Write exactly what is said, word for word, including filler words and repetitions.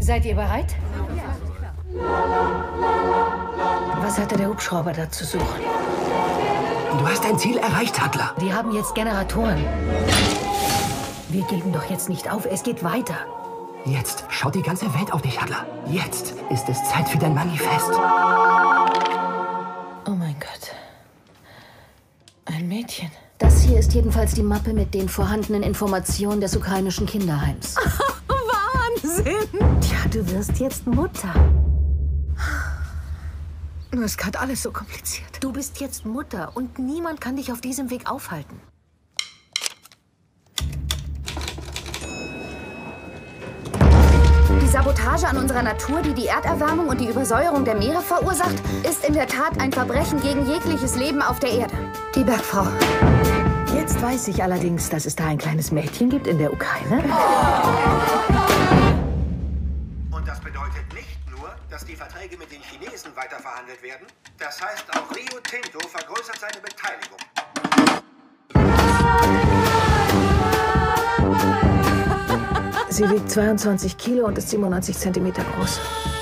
Seid ihr bereit? Was hatte der Hubschrauber da zu suchen? Du hast dein Ziel erreicht, Hattler. Die haben jetzt Generatoren. Wir geben doch jetzt nicht auf, es geht weiter. Jetzt schaut die ganze Welt auf dich, Hattler. Jetzt ist es Zeit für dein Manifest. Oh mein Gott. Ein Mädchen. Das hier ist jedenfalls die Mappe mit den vorhandenen Informationen des ukrainischen Kinderheims. Wahnsinn! Tja, du wirst jetzt Mutter. Nur ist gerade alles so kompliziert. Du bist jetzt Mutter und niemand kann dich auf diesem Weg aufhalten. Die Sabotage an unserer Natur, die die Erderwärmung und die Übersäuerung der Meere verursacht, ist in der Tat ein Verbrechen gegen jegliches Leben auf der Erde. Die Bergfrau. Jetzt weiß ich allerdings, dass es da ein kleines Mädchen gibt in der Ukraine. Und das bedeutet nicht nur, dass die Verträge mit den Chinesen weiter verhandelt werden. Das heißt, auch Rio Tinto vergrößert seine Beteiligung. Sie wiegt zweiundzwanzig Kilo und ist siebenundneunzig Zentimeter groß.